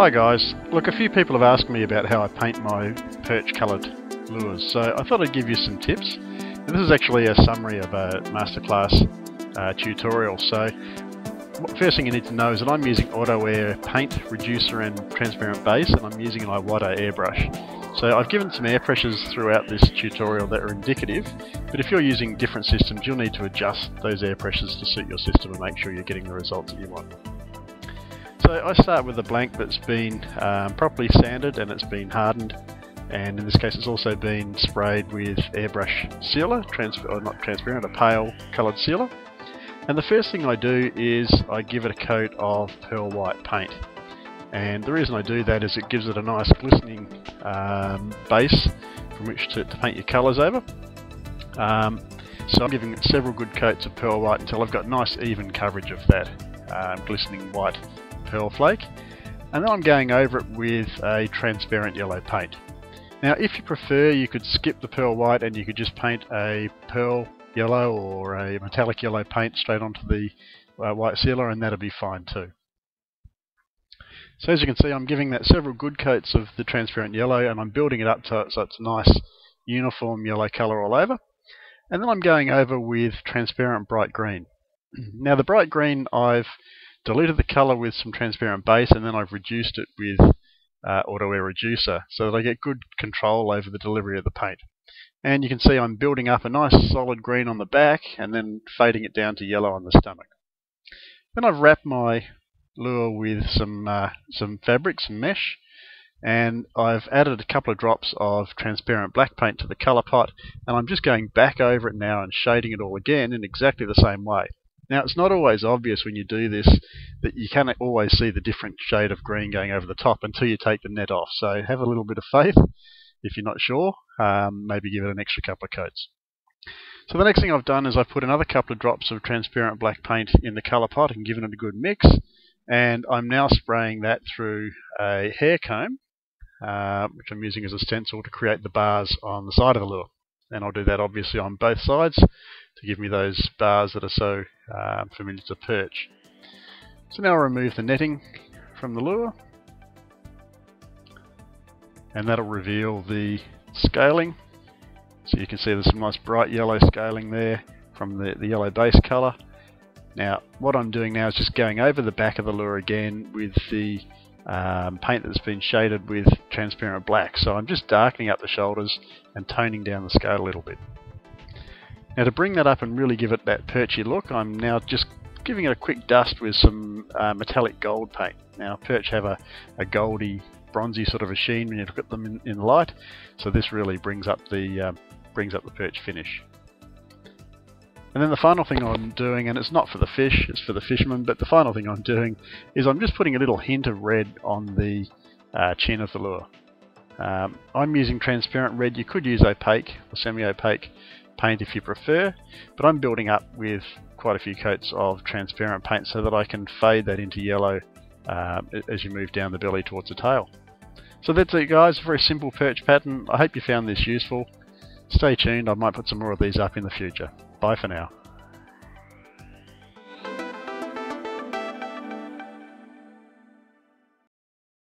Hi guys, look, a few people have asked me about how I paint my perch coloured lures, so I thought I'd give you some tips. And this is actually a summary of a masterclass tutorial. So first thing you need to know is that I'm using Auto Air paint, reducer and transparent base, and I'm using an Iwata airbrush. So I've given some air pressures throughout this tutorial that are indicative, but if you're using different systems you'll need to adjust those air pressures to suit your system and make sure you're getting the results that you want. So I start with a blank that's been properly sanded and it's been hardened, and in this case it's also been sprayed with airbrush sealer, a pale coloured sealer. And the first thing I do is I give it a coat of pearl white paint, and the reason I do that is it gives it a nice glistening base from which to paint your colours over. So I'm giving it several good coats of pearl white until I've got nice even coverage of that glistening white pearl flake, and then I'm going over it with a transparent yellow paint. Now if you prefer you could skip the pearl white and you could just paint a pearl yellow or a metallic yellow paint straight onto the white sealer, and that'll be fine too. So as you can see, I'm giving that several good coats of the transparent yellow and I'm building it up so it's a nice uniform yellow colour all over, and then I'm going over with transparent bright green. Now the bright green, I've deleted the colour with some transparent base and then I've reduced it with Auto Air reducer so that I get good control over the delivery of the paint. And you can see I'm building up a nice solid green on the back and then fading it down to yellow on the stomach. Then I've wrapped my lure with some fabric, some mesh, and I've added a couple of drops of transparent black paint to the colour pot, and I'm just going back over it now and shading it all again in exactly the same way. Now it's not always obvious when you do this that you can't always see the different shade of green going over the top until you take the net off, so have a little bit of faith if you're not sure, maybe give it an extra couple of coats. So the next thing I've done is I've put another couple of drops of transparent black paint in the colour pot and given it a good mix, and I'm now spraying that through a hair comb, which I'm using as a stencil to create the bars on the side of the lure. And I'll do that obviously on both sides to give me those bars that are so familiar to perch. So now I'll remove the netting from the lure, and that'll reveal the scaling. So you can see there's some nice bright yellow scaling there from the yellow base colour. Now what I'm doing now is just going over the back of the lure again with the paint that's been shaded with transparent black, so I'm just darkening up the shoulders and toning down the scale a little bit. Now to bring that up and really give it that perchy look, I'm now just giving it a quick dust with some metallic gold paint. Now perch have a goldy, bronzy sort of a sheen when you look at them in light, so this really brings up the perch finish. And then the final thing I'm doing, and it's not for the fish, it's for the fishermen, but the final thing I'm doing is I'm just putting a little hint of red on the chin of the lure. I'm using transparent red. You could use opaque or semi-opaque paint if you prefer, but I'm building up with quite a few coats of transparent paint so that I can fade that into yellow as you move down the belly towards the tail. So that's it guys, a very simple perch pattern. I hope you found this useful. Stay tuned, I might put some more of these up in the future. Bye for now.